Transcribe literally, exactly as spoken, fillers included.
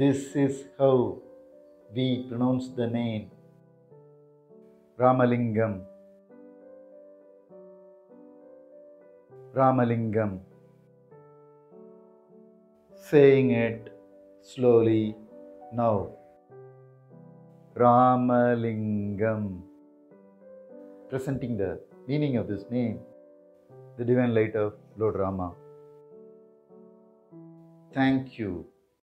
This is how we pronounce the name Ramalingam. Ramalingam. Saying it slowly now. Ramalingam. Presenting the meaning of this name, the divine light of Lord Rama. Thank you.